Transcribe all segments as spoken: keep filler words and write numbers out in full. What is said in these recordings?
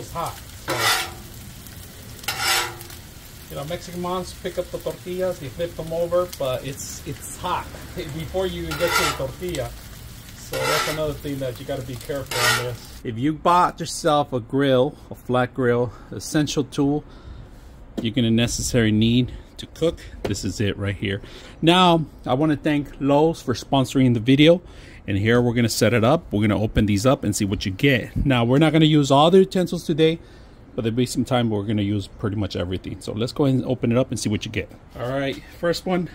oil's hot. So, you know, Mexican moms pick up the tortillas, they flip them over, but it's it's hot before you even get to the tortilla. So that's another thing that you got to be careful on this. If you bought yourself a grill, a flat grill, essential tool you're going to necessarily need to cook, this is it right here. Now I want to thank Lowe's for sponsoring the video, and here we're going to set it up. We're going to open these up and see what you get. Now we're not going to use all the utensils today, but there'll be some time we're going to use pretty much everything. So let's go ahead and open it up and see what you get. All right, first one,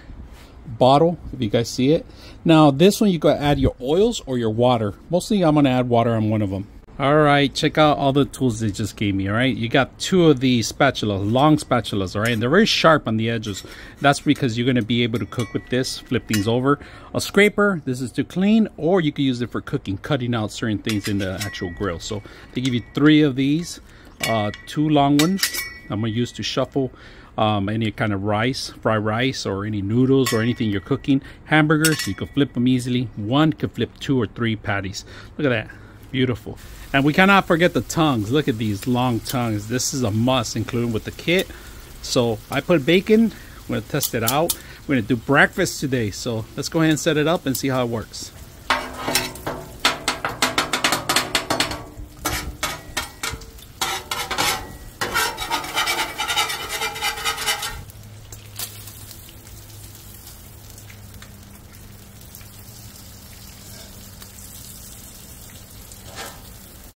bottle, if you guys see it. Now this one you gotta add your oils or your water. Mostly I'm gonna add water on one of them. All right, check out all the tools they just gave me. All right, you got two of these spatulas, long spatulas, all right, and they're very sharp on the edges. That's because you're gonna be able to cook with this, flip things over. A scraper, this is to clean, or you can use it for cooking, cutting out certain things in the actual grill. So they give you three of these, uh, two long ones I'm gonna use to shuffle Um, any kind of rice, fried rice, or any noodles or anything you're cooking. Hamburgers, you can flip them easily. One could flip two or three patties. Look at that, beautiful. And we cannot forget the tongs. Look at these long tongs. This is a must, including with the kit. So I put bacon, I'm gonna test it out. We're gonna do breakfast today. So let's go ahead and set it up and see how it works.